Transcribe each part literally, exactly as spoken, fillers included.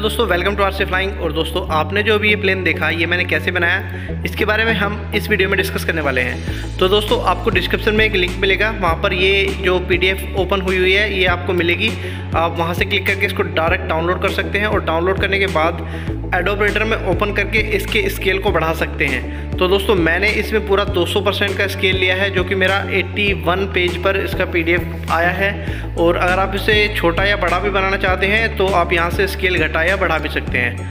Hello दोस्तों, welcome to RC flying. और दोस्तों आपने जो अभी ये प्लेन देखा, ये मैंने कैसे बनाया, इसके बारे में हम इस वीडियो में डिस्कस करने वाले हैं। तो दोस्तों आपको डिस्क्रिप्शन में एक लिंक मिलेगा, वहाँ पर ये जो पीडीएफ ओपन हुई हुई है ये आपको मिलेगी। आप वहाँ से क्लिक करके इसको डायरेक्ट डाउनलोड कर सकते हैं और डाउनलोड करने के बाद एडोब रीडर में ओपन करके इसके स्केल को बढ़ा सकते हैं। तो दोस्तों मैंने इसमें पूरा दो सौ परसेंट का स्केल लिया है, जो कि मेरा इक्यासी पेज पर इसका पीडीएफ आया है। और अगर आप इसे छोटा या बड़ा भी बनाना चाहते हैं तो आप यहाँ से स्केल घटा या बढ़ा भी सकते हैं।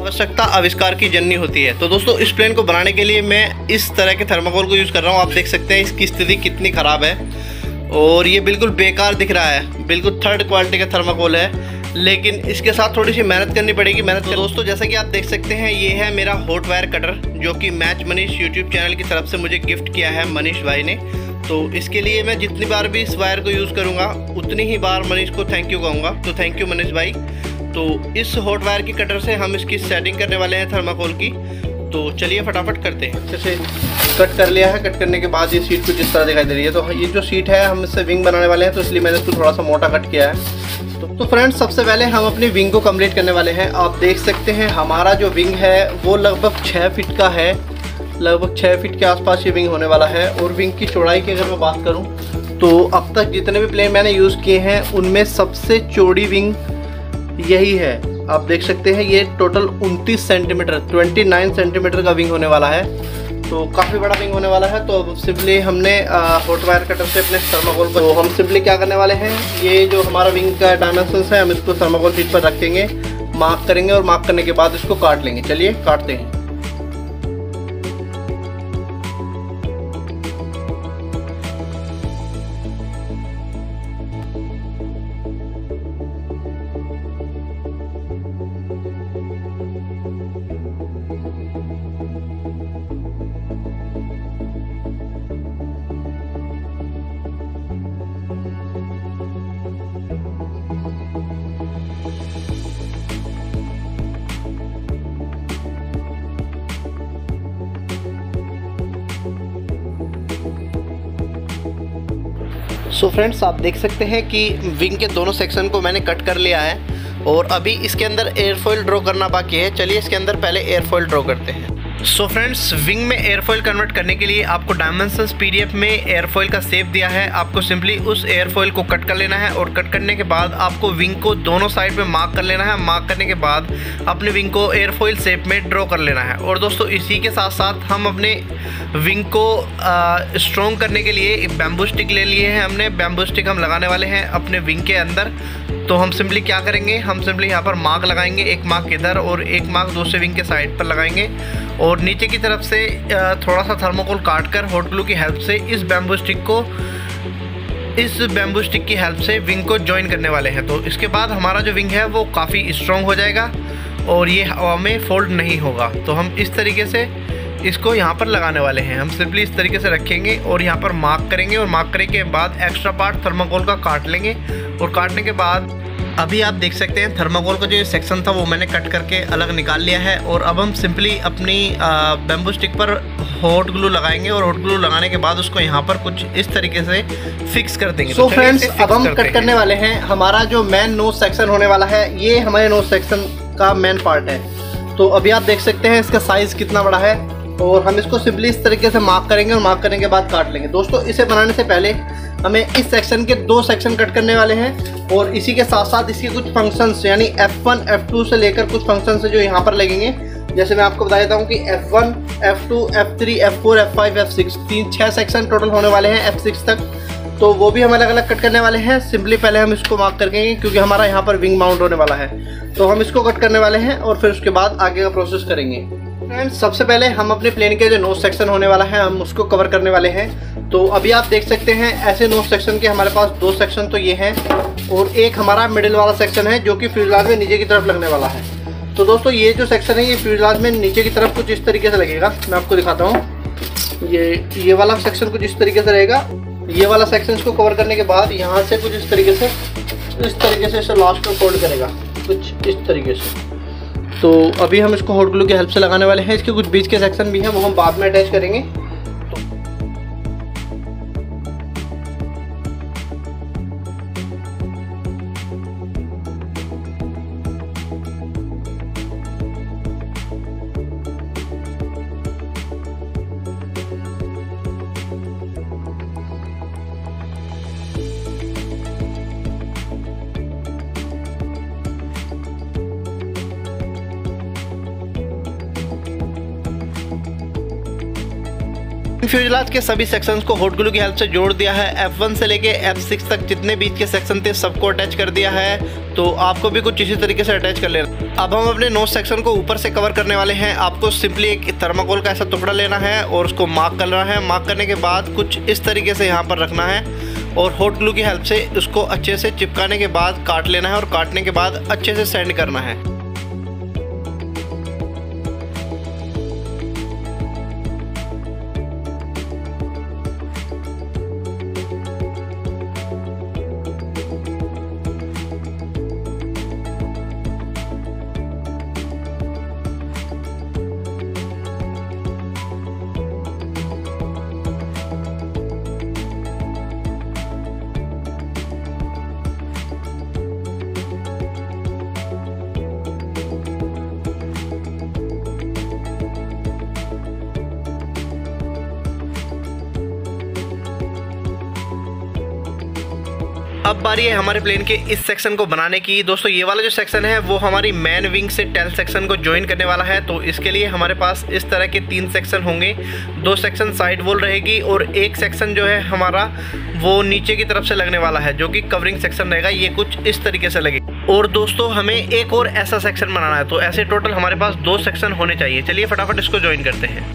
आवश्यकता आविष्कार की जननी होती है। तो दोस्तों इस प्लेन को बनाने के लिए मैं इस तरह के थर्माकोल को यूज़ कर रहा हूँ। आप देख सकते हैं इसकी स्थिति कितनी ख़राब है और ये बिल्कुल बेकार दिख रहा है, बिल्कुल थर्ड क्वालिटी का थर्माकोल है, लेकिन इसके साथ थोड़ी सी मेहनत करनी पड़ेगी। मेहनत तो दोस्तों जैसा कि आप देख सकते हैं, ये है मेरा हॉट वायर कटर, जो कि मैच मनीष यूट्यूब चैनल की तरफ से मुझे गिफ्ट किया है मनीष भाई ने। तो इसके लिए मैं जितनी बार भी इस वायर को यूज़ करूँगा उतनी ही बार मनीष को थैंक यू कहूँगा। तो थैंक यू मनीष भाई। तो इस हॉट वायर की कटर से हम इसकी सेटिंग करने वाले हैं थर्माकोल की। तो चलिए फटाफट करते हैं। अच्छे से कट कर लिया है। कट करने के बाद ये सीट कुछ इस तरह दिखाई दे रही है। तो ये जो सीट है हम इससे विंग बनाने वाले हैं, तो इसलिए मैंने इसको थोड़ा सा मोटा कट किया है। तो, तो फ्रेंड्स सबसे पहले हम अपनी विंग को कम्प्लीट करने वाले हैं। आप देख सकते हैं हमारा जो विंग है वो लगभग छः फिट का है, लगभग छः फिट के आसपास ये विंग होने वाला है। और विंग की चौड़ाई की अगर मैं बात करूँ तो अब तक जितने भी प्लेन मैंने यूज़ किए हैं उनमें सबसे चौड़ी विंग यही है। आप देख सकते हैं ये टोटल उनतीस सेंटीमीटर उनतीस सेंटीमीटर का विंग होने वाला है। तो काफ़ी बड़ा विंग होने वाला है। तो अब सिंपली हमने हॉट वायर कटर से अपने थर्माकोल को, तो हम सिंपली क्या करने वाले हैं, ये जो हमारा विंग का डायमेंशंस है हम इसको थर्माकोल शीट पर रखेंगे, मार्क करेंगे और मार्क करने के बाद इसको काट लेंगे। चलिए काटते हैं। सो so फ्रेंड्स आप देख सकते हैं कि विंग के दोनों सेक्शन को मैंने कट कर लिया है और अभी इसके अंदर एयरफॉयल ड्रॉ करना बाकी है। चलिए इसके अंदर पहले एयरफॉयल ड्रॉ करते हैं। सो फ्रेंड्स विंग में एयरफॉयल कन्वर्ट करने के लिए आपको डायमेंशंस पीडीएफ में एयरफॉयल का शेप दिया है। आपको सिंपली उस एयरफॉयल को कट कर लेना है और कट करने के बाद आपको विंग को दोनों साइड में मार्क कर लेना है। मार्क करने के बाद अपने विंग को एयरफॉयल शेप में ड्रॉ कर लेना है। और दोस्तों इसी के साथ साथ हम अपने विंग को स्ट्रॉन्ग करने के लिए बैम्बू स्टिक ले लिए हैं। हमने बैम्बू स्टिक हम लगाने वाले हैं अपने विंग के अंदर। तो हम सिंपली क्या करेंगे, हम सिंपली यहाँ पर मार्क लगाएंगे, एक मार्क इधर और एक मार्क दूसरे विंग के साइड पर लगाएंगे। और नीचे की तरफ से थोड़ा सा थर्माकोल काट कर हॉट ग्लू की हेल्प से इस बैम्बू स्टिक को इस बैम्बू स्टिक की हेल्प से विंग को जॉइन करने वाले हैं। तो इसके बाद हमारा जो विंग है वो काफ़ी स्ट्रॉन्ग हो जाएगा और ये हवा में फोल्ड नहीं होगा। तो हम इस तरीके से इसको यहाँ पर लगाने वाले हैं। हम सिंपली इस तरीके से रखेंगे और यहाँ पर मार्क करेंगे और मार्क करने के बाद एक्स्ट्रा पार्ट थर्माकोल का काट लेंगे। और काटने के बाद अभी आप देख सकते हैं थर्माकोल का जो सेक्शन था वो मैंने कट करके अलग निकाल लिया है। और अब हम सिंपली अपनी बैम्बू स्टिक पर हॉट ग्लू लगाएंगे और हॉट ग्लू लगाने के बाद उसको यहाँ पर कुछ इस तरीके से फिक्स कर देंगे। सो फ्रेंड्स अब हम कट करने वाले हैं हमारा जो मेन नोज सेक्शन होने वाला है। ये हमारे नोज सेक्शन का मेन पार्ट है। तो अभी आप देख सकते हैं इसका साइज़ कितना बड़ा है और हम इसको सिंपली इस तरीके से मार्क करेंगे और मार्क करने के बाद काट लेंगे। दोस्तों इसे बनाने से पहले हमें इस सेक्शन के दो सेक्शन कट करने वाले हैं और इसी के साथ साथ इसके कुछ फंक्शंस यानी एफ वन, एफ टू से लेकर कुछ फंक्शंस हैं जो यहाँ पर लगेंगे। जैसे मैं आपको बता देता हूँ कि F one, F two, F three, F four, F five, F six, तीन छः सेक्शन टोटल होने वाले हैं एफ सिक्स तक। तो वो भी हम अलग अलग कट करने वाले हैं। सिंपली पहले हम इसको मार्क करेंगे क्योंकि हमारा यहाँ पर विंग माउंट होने वाला है। तो हम इसको कट करने वाले हैं और फिर उसके बाद आगे का प्रोसेस करेंगे। फ्रेंड्स सबसे पहले हम अपने प्लेन के जो नोज सेक्शन होने वाला है हम उसको कवर करने वाले हैं। तो अभी आप देख सकते हैं ऐसे नोज सेक्शन के हमारे पास दो सेक्शन तो ये हैं और एक हमारा मिडिल वाला सेक्शन है जो कि फ्यूजलाज में नीचे की तरफ लगने वाला है। तो दोस्तों ये जो सेक्शन है ये फ्यूजलाज में नीचे की तरफ कुछ इस तरीके से लगेगा। मैं आपको दिखाता हूँ, ये ये वाला सेक्शन कुछ इस तरीके से रहेगा। ये वाला सेक्शन को कवर करने के बाद यहाँ से कुछ इस तरीके से इस तरीके से इसे लास्ट में फोल्ड करेगा कुछ इस तरीके से। तो अभी हम इसको हॉट ग्लू की हेल्प से लगाने वाले हैं। इसके कुछ बीच के सेक्शन भी हैं वो हम बाद में अटैच करेंगे। तो फ्यूजलाज के सभी सेक्शंस को हॉट ग्लू की हेल्प से जोड़ दिया है। एफ वन से लेके एफ सिक्स तक जितने बीच के सेक्शन थे सबको अटैच कर दिया है, तो आपको भी कुछ इसी तरीके से अटैच कर लेना। अब हम अपने नोज सेक्शन को ऊपर से कवर करने वाले हैं। आपको सिंपली एक थर्माकोल का ऐसा टुकड़ा लेना है और उसको मार्क करना है। मार्क करने के बाद कुछ इस तरीके से यहाँ पर रखना है और हॉट ग्लू की हेल्प से उसको अच्छे से चिपकाने के बाद काट लेना है और काटने के बाद अच्छे से सैंड करना है। अब बारी है हमारे प्लेन के इस सेक्शन को बनाने की। दोस्तों ये वाला जो सेक्शन है वो हमारी मेन विंग से टेल सेक्शन को ज्वाइन करने वाला है, तो इसके लिए हमारे पास इस तरह के तीन सेक्शन होंगे। दो सेक्शन साइड वॉल रहेगी और एक सेक्शन जो है हमारा वो नीचे की तरफ से लगने वाला है जो कि कवरिंग सेक्शन रहेगा। ये कुछ इस तरीके से लगेगी और दोस्तों हमें एक और ऐसा सेक्शन बनाना है, तो ऐसे टोटल हमारे पास दो सेक्शन होने चाहिए। चलिए फटाफट इसको ज्वाइन करते हैं।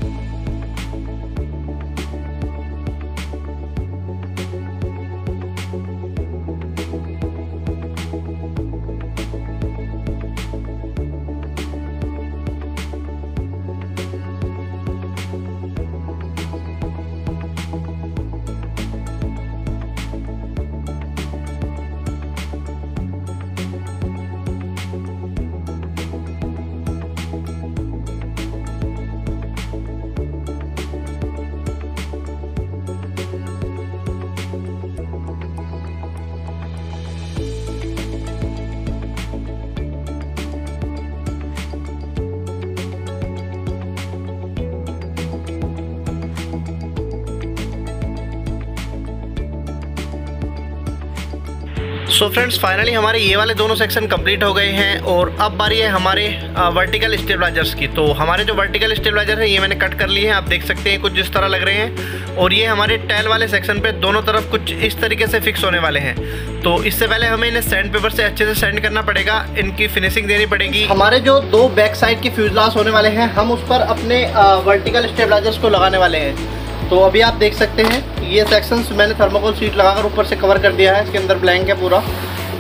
सो फ्रेंड्स फाइनली हमारे ये वाले दोनों सेक्शन कंप्लीट हो गए हैं और अब बारी है हमारे वर्टिकल स्टेबलाइजर्स की। तो हमारे जो वर्टिकल स्टेबलाइजर है ये मैंने कट कर लिए हैं, आप देख सकते हैं कुछ जिस तरह लग रहे हैं। और ये हमारे टैल वाले सेक्शन पे दोनों तरफ कुछ इस तरीके से फिक्स होने वाले हैं। तो इससे पहले हमें इन्हें सैंड पेपर से अच्छे से सैंड करना पड़ेगा, इनकी फिनिशिंग देनी पड़ेगी। हमारे जो दो बैक साइड के फ्यूजलास होने वाले हैं हम उस पर अपने वर्टिकल स्टेबलाइजर्स को लगाने वाले हैं। तो अभी आप देख सकते हैं ये सेक्शंस मैंने थर्माकोल शीट लगाकर ऊपर से कवर कर दिया है, इसके अंदर ब्लैंक है पूरा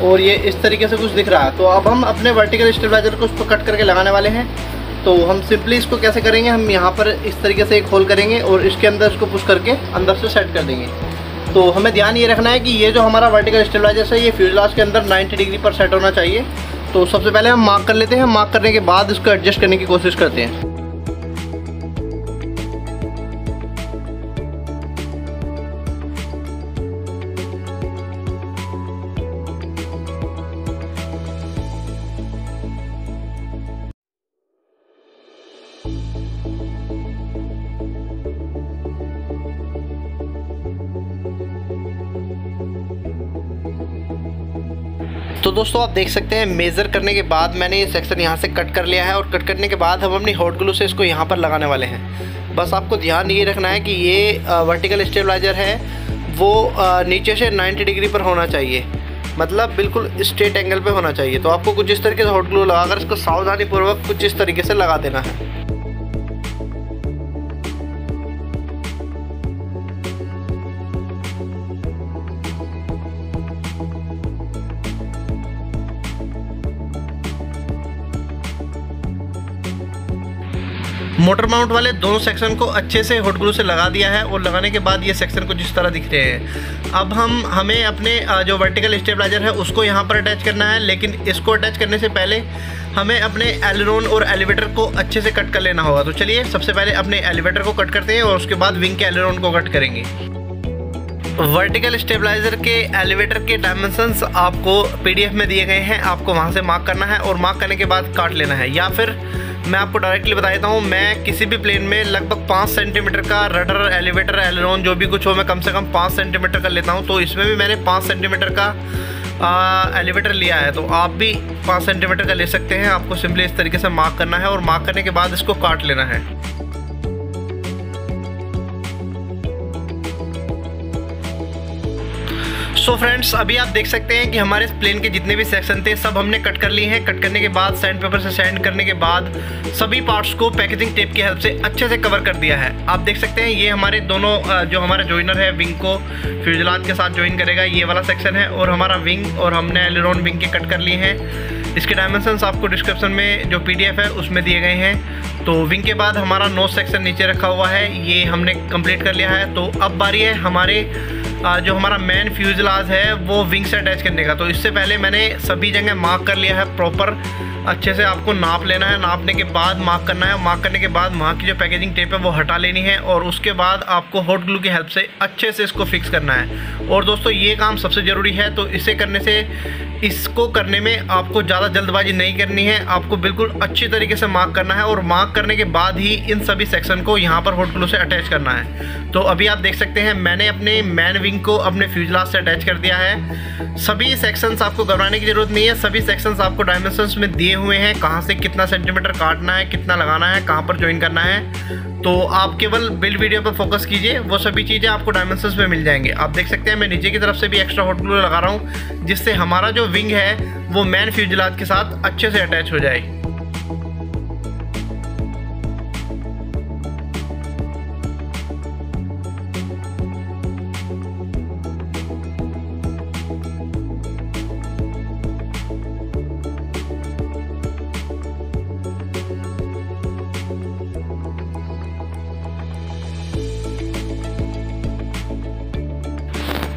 और ये इस तरीके से कुछ दिख रहा है। तो अब हम अपने वर्टिकल स्टेबलाइजर को उसको कट करके लगाने वाले हैं। तो हम सिंपली इसको कैसे करेंगे, हम यहाँ पर इस तरीके से एक होल करेंगे और इसके अंदर इसको पुश करके अंदर से सेट कर देंगे। तो हमें ध्यान ये रखना है कि ये जो हमारा वर्टिकल स्टेबलाइजर है ये फ्यूजलाज के अंदर नाइन्टी डिग्री पर सेट होना चाहिए। तो सबसे पहले हम मार्क कर लेते हैं, मार्क करने के बाद इसको एडजस्ट करने की कोशिश करते हैं। तो दोस्तों आप देख सकते हैं मेज़र करने के बाद मैंने ये सेक्शन यहाँ से कट कर लिया है और कट करने के बाद हम अपनी हॉट ग्लू से इसको यहाँ पर लगाने वाले हैं। बस आपको ध्यान ये रखना है कि ये वर्टिकल स्टेबलाइजर है वो नीचे से नाइन्टी डिग्री पर होना चाहिए, मतलब बिल्कुल स्ट्रेट एंगल पे होना चाहिए। तो आपको कुछ इस तरीके से हॉट ग्लू लगाकर इसको सावधानीपूर्वक कुछ इस तरीके से लगा देना है। मोटर माउंट वाले दोनों सेक्शन को अच्छे से हॉट ग्लू से लगा दिया है और लगाने के बाद ये सेक्शन कुछ इस तरह दिख रहे हैं। अब हम हमें अपने जो वर्टिकल स्टेबलाइजर है उसको यहाँ पर अटैच करना है, लेकिन इसको अटैच करने से पहले हमें अपने एलेरोन और एलिवेटर को अच्छे से कट कर लेना होगा। तो चलिए सबसे पहले अपने एलिवेटर को कट करते हैं और उसके बाद विंग के एलेरोन को कट करेंगे। वर्टिकल स्टेबलाइजर के एलिवेटर के डायमेंशंस आपको पीडीएफ में दिए गए हैं, आपको वहाँ से मार्क करना है और मार्क करने के बाद काट लेना है। या फिर मैं आपको डायरेक्टली बता देता हूँ, मैं किसी भी प्लेन में लगभग पाँच सेंटीमीटर का रडर एलिवेटर एलेरोन जो भी कुछ हो मैं कम से कम पाँच सेंटीमीटर का लेता हूँ। तो इसमें भी मैंने पाँच सेंटीमीटर का आ, एलिवेटर लिया है, तो आप भी पाँच सेंटीमीटर का ले सकते हैं। आपको सिंपली इस तरीके से मार्क करना है और मार्क करने के बाद इसको काट लेना है। सो so फ्रेंड्स, अभी आप देख सकते हैं कि हमारे प्लेन के जितने भी सेक्शन थे सब हमने कट कर लिए हैं। कट करने के बाद सैंड पेपर से सैंड करने के बाद सभी पार्ट्स को पैकेजिंग टेप की हेल्प से अच्छे से कवर कर दिया है। आप देख सकते हैं ये हमारे दोनों जो हमारा जॉइनर है विंग को फ्यूजलाज के साथ ज्वाइन करेगा, ये वाला सेक्शन है, और हमारा विंग और हमने एलेरॉन विंग के कट कर लिए हैं। इसके डायमेंशंस आपको डिस्क्रिप्शन में जो पीडीएफ है उसमें दिए गए हैं। तो विंग के बाद हमारा नोज सेक्शन नीचे रखा हुआ है, ये हमने कंप्लीट कर लिया है। तो अब बारी है हमारे जो हमारा मेन फ्यूजलाज है वो विंग से अटैच करने का। तो इससे पहले मैंने सभी जगह मार्क कर लिया है प्रॉपर, अच्छे से आपको नाप लेना है, नापने के बाद मार्क करना है, मार्क करने के बाद वहाँ की जो पैकेजिंग टेप है वो हटा लेनी है, और उसके बाद आपको हॉट ग्लू की हेल्प से अच्छे से इसको फिक्स करना है। और दोस्तों ये काम सबसे ज़रूरी है, तो इसे करने से इसको करने में आपको ज़्यादा जल्दबाजी नहीं करनी है, आपको बिल्कुल अच्छी तरीके से मार्क करना है, और मार्क करने के बाद ही इन सभी सेक्शन को यहाँ पर हॉट ग्लू से अटैच करना है। तो अभी आप देख सकते हैं मैंने अपने मैन विंग को अपने फ्यूजलाज से अटैच कर दिया है। सभी सेक्शंस आपको घबराने की ज़रूरत नहीं है, सभी सेक्शंस आपको डायमेंशंस में दिए हुए हैं, कहाँ से कितना सेंटीमीटर काटना है, कितना लगाना है, कहाँ पर ज्वाइन करना है। तो आप केवल बिल्ड वीडियो पर फोकस कीजिए, वो सभी चीज़ें आपको डायमेंशंस में मिल जाएंगे। आप देख सकते हैं मैं नीचे की तरफ से भी एक्स्ट्रा हॉट ग्लू लगा रहा हूँ, जिससे हमारा जो विंग है वो मैन फ्यूजलाज के साथ अच्छे से अटैच हो जाए।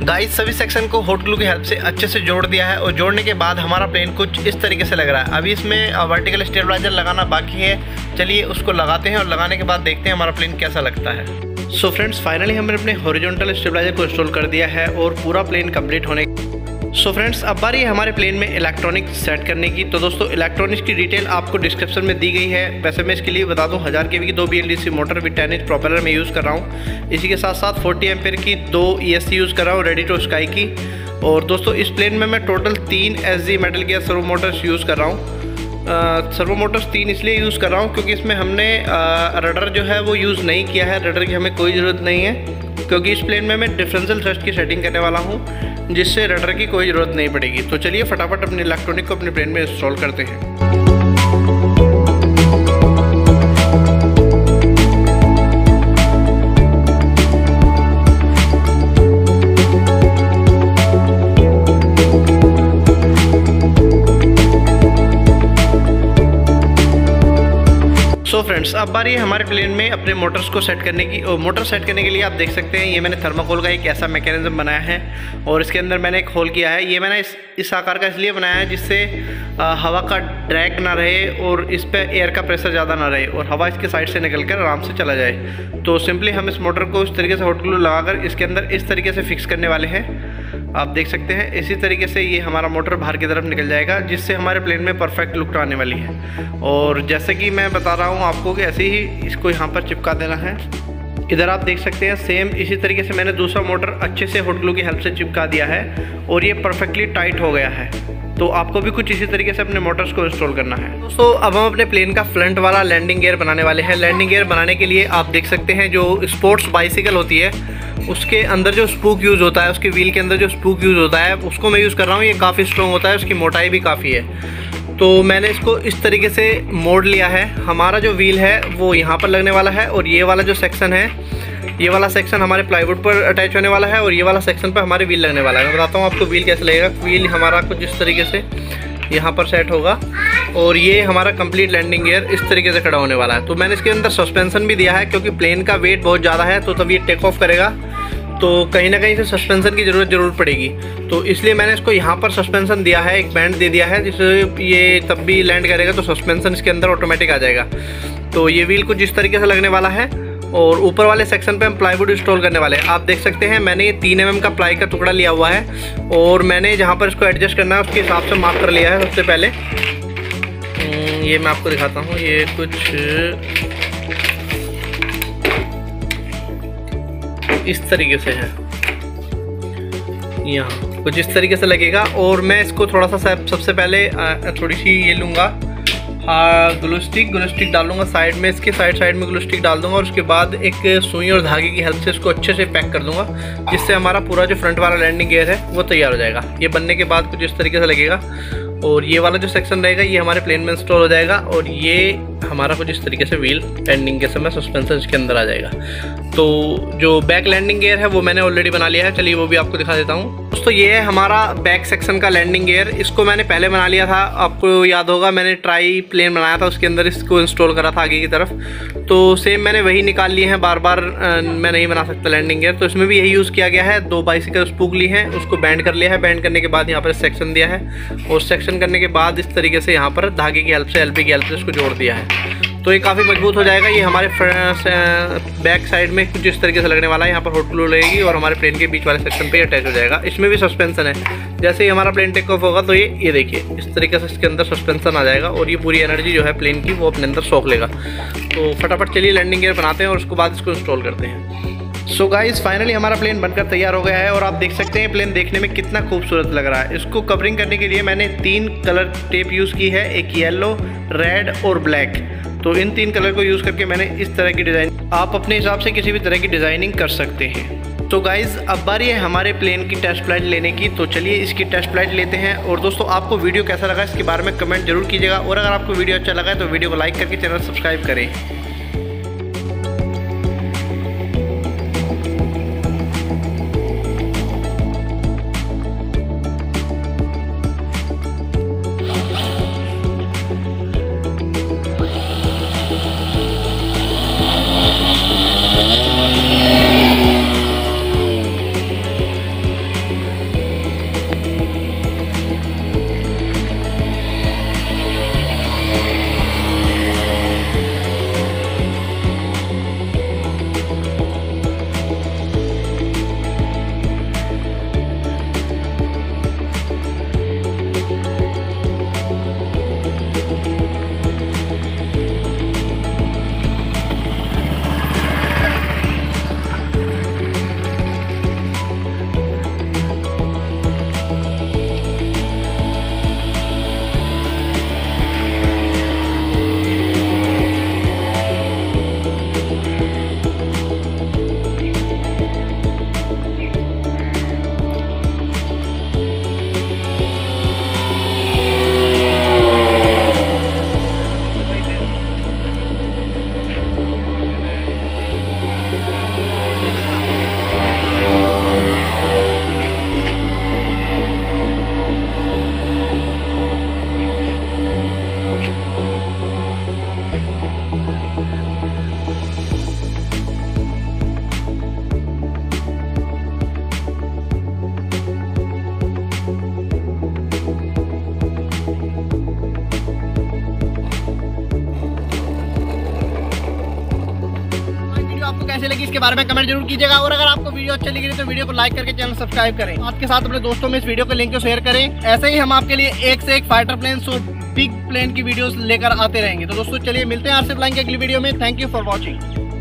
गाइस सभी सेक्शन को हॉट ग्लू की हेल्प से अच्छे से जोड़ दिया है, और जोड़ने के बाद हमारा प्लेन कुछ इस तरीके से लग रहा है। अभी इसमें वर्टिकल स्टेबलाइजर लगाना बाकी है, चलिए उसको लगाते हैं, और लगाने के बाद देखते हैं हमारा प्लेन कैसा लगता है। सो फ्रेंड्स, फाइनली हमने अपने हॉरिजॉन्टल स्टेबलाइजर को इंस्टॉल कर दिया है और पूरा प्लेन कंप्लीट होने। सो फ्रेंड्स, अब बारी है हमारे प्लेन में इलेक्ट्रॉनिक्स सेट करने की। तो दोस्तों इलेक्ट्रॉनिक्स की डिटेल आपको डिस्क्रिप्शन में दी गई है। वैसे मैं इसके लिए बता दूं हज़ार केवी की दो BLDC motor with ten inch propeller में यूज़ कर रहा हूं। इसी के साथ साथ चालीस एम्पेयर की दो ईएससी यूज़ कर रहा हूं, रेडी टू स्काई की। और दोस्तों इस प्लेन में मैं टोटल तीन एसजी मेडल के सर्वो मोटर्स यूज़ कर रहा हूँ। सर्वो मोटर्स तीन इसलिए यूज़ कर रहा हूँ क्योंकि इसमें हमने रडर जो है वो यूज़ नहीं किया है, रडर की हमें कोई ज़रूरत नहीं है, क्योंकि इस प्लेन में मैं डिफरेंशियल थ्रस्ट की सेटिंग करने वाला हूँ, जिससे रडर की कोई ज़रूरत नहीं पड़ेगी। तो चलिए फटाफट अपने इलेक्ट्रॉनिक को अपने प्लेन में इंस्टॉल करते हैं। सो फ्रेंड्स, अब बारी है हमारे प्लेन में अपने मोटर्स को सेट करने की। और मोटर सेट करने के लिए आप देख सकते हैं ये मैंने थर्माकोल का एक ऐसा मैकेनिज्म बनाया है, और इसके अंदर मैंने एक होल किया है। ये मैंने इस इस आकार का इसलिए बनाया है जिससे हवा का ड्रैग ना रहे और इस पर एयर का प्रेशर ज़्यादा ना रहे, और हवा इसके साइड से निकल कर आराम से चला जाए। तो सिंपली हम इस मोटर को इस तरीके से हॉट ग्लू लगाकर इसके अंदर इस तरीके से फिक्स करने वाले हैं। आप देख सकते हैं इसी तरीके से ये हमारा मोटर बाहर की तरफ निकल जाएगा, जिससे हमारे प्लेन में परफेक्ट लुक आने वाली है। और जैसे कि मैं बता रहा हूँ आपको कि ऐसे ही इसको यहाँ पर चिपका देना है। इधर आप देख सकते हैं सेम इसी तरीके से मैंने दूसरा मोटर अच्छे से हॉट ग्लू की हेल्प से चिपका दिया है, और ये परफेक्टली टाइट हो गया है। तो आपको भी कुछ इसी तरीके से अपने मोटर्स को इंस्टॉल करना है। दोस्तों अब हम अपने प्लेन का फ्रंट वाला लैंडिंग गियर बनाने वाले हैं। लैंडिंग गियर बनाने के लिए आप देख सकते हैं जो स्पोर्ट्स बाइसिकल होती है उसके अंदर जो स्पूक यूज़ होता है, उसके व्हील के अंदर जो स्पूक यूज़ होता है उसको मैं यूज़ कर रहा हूँ। ये काफ़ी स्ट्रॉन्ग होता है, उसकी मोटाई भी काफ़ी है। तो मैंने इसको इस तरीके से मोड़ लिया है। हमारा जो व्हील है वो यहाँ पर लगने वाला है, और ये वाला जो सेक्शन है ये वाला सेक्शन हमारे प्लाईवुड पर अटैच होने वाला है, और ये वाला सेक्शन पर हमारे व्हील लगने वाला है। मैं बताता हूँ आपको व्हील कैसे लगेगा। व्हील हमारा कुछ इस तरीके से यहाँ पर सेट होगा, और ये हमारा कंप्लीट लैंडिंग गियर इस तरीके से खड़ा होने वाला है। तो मैंने इसके अंदर सस्पेंसन भी दिया है, क्योंकि प्लेन का वेट बहुत ज़्यादा है तो तब ये टेक ऑफ करेगा, तो कहीं ना कहीं से सस्पेंशन की ज़रूरत ज़रूर पड़ेगी। तो इसलिए मैंने इसको यहाँ पर सस्पेंशन दिया है, एक बैंड दे दिया है, जिससे ये तब भी लैंड करेगा तो सस्पेंशन इसके अंदर ऑटोमेटिक आ जाएगा। तो ये व्हील कुछ इस तरीके से लगने वाला है, और ऊपर वाले सेक्शन पे हम प्लाईवुड इंस्टॉल करने वाले हैं। आप देख सकते हैं मैंने ये तीन एम एम का प्लाई का टुकड़ा लिया हुआ है, और मैंने जहाँ पर इसको एडजस्ट करना है उसके हिसाब से मार्क कर लिया है। सबसे पहले ये मैं आपको दिखाता हूँ, ये कुछ इस तरीके से है, यहाँ कुछ इस तरीके से लगेगा। और मैं इसको थोड़ा सा सबसे पहले थोड़ी सी ये लूँगा और ग्लू स्टिक ग्लू स्टिक डालूंगा साइड में, इसके साइड साइड में ग्लू स्टिक डाल दूंगा और उसके बाद एक सुई और धागे की हेल्प से इसको अच्छे से पैक कर दूंगा, जिससे हमारा पूरा जो फ्रंट वाला लैंडिंग गियर है वो तैयार हो जाएगा। ये बनने के बाद कुछ इस तरीके से लगेगा और ये वाला जो सेक्शन रहेगा ये हमारे प्लेन में इंस्टॉल हो जाएगा और ये हमारा कुछ इस तरीके से व्हील लैंडिंग के समय सस्पेंशन इसके अंदर आ जाएगा। तो जो बैक लैंडिंग गियर है वो मैंने ऑलरेडी बना लिया है, चलिए वो भी आपको दिखा देता हूँ। दोस्तों ये है हमारा बैक सेक्शन का लैंडिंग गियर, इसको मैंने पहले बना लिया था, आपको याद होगा मैंने ट्राई प्लेन बनाया था उसके अंदर इसको इंस्टॉल करा था आगे की तरफ, तो सेम मैंने वही निकाल लिए हैं। बार बार मैं नहीं बना सकता लैंडिंग गियर, तो इसमें भी यही यूज़ किया गया है। दो बाइसिकल स्पूक ली हैं, उसको बैंड कर लिया है, बैंड करने के बाद यहाँ पर सेक्शन दिया है और सेक्शन करने के बाद इस तरीके से यहाँ पर धागे की हेल्प से एल पी की हेल्प से इसको जोड़ दिया है, तो ये काफ़ी मजबूत हो जाएगा। ये हमारे बैक साइड में कुछ इस तरीके से लगने वाला है, यहाँ पर हॉट ग्लू लगेगी और हमारे प्लेन के बीच वाले सेक्शन पे अटैच हो जाएगा। इसमें भी सस्पेंशन है, जैसे ही हमारा प्लेन टेक ऑफ होगा तो ये ये देखिए इस तरीके से इसके अंदर सस्पेंशन आ जाएगा और ये पूरी एनर्जी जो है प्लेन की वो अपने अंदर सोख लेगा। तो फटाफट चलिए लैंडिंग गियर बनाते हैं और उसके बाद इसको इंस्टॉल करते हैं। सो गाइस फाइनली हमारा प्लेन बनकर तैयार हो गया है और आप देख सकते हैं प्लेन देखने में कितना खूबसूरत लग रहा है। इसको कवरिंग करने के लिए मैंने तीन कलर टेप यूज़ की है, एक येलो, रेड और ब्लैक, तो इन तीन कलर को यूज़ करके मैंने इस तरह की डिज़ाइन, आप अपने हिसाब से किसी भी तरह की डिज़ाइनिंग कर सकते हैं। तो गाइज़ अब बारी है हमारे प्लेन की टेस्ट फ्लाइट लेने की, तो चलिए इसकी टेस्ट फ्लाइट लेते हैं। और दोस्तों आपको वीडियो कैसा लगा इसके बारे में कमेंट जरूर कीजिएगा और अगर आपको वीडियो अच्छा लगा है तो वीडियो को लाइक करके चैनल सब्सक्राइब करें। आपको कैसे लगी इसके बारे में कमेंट जरूर कीजिएगा और अगर आपको वीडियो अच्छी लगी तो वीडियो को लाइक करके चैनल सब्सक्राइब करें। आपके साथ अपने दोस्तों में इस वीडियो के लिंक को शेयर करें। ऐसे ही हम आपके लिए एक से एक fighter plane so big plane की वीडियोस लेकर आते रहेंगे। तो दोस्तों चलिए मिलते हैं आरसी फ्लाइंग की अगली वीडियो में। Thank you for watching.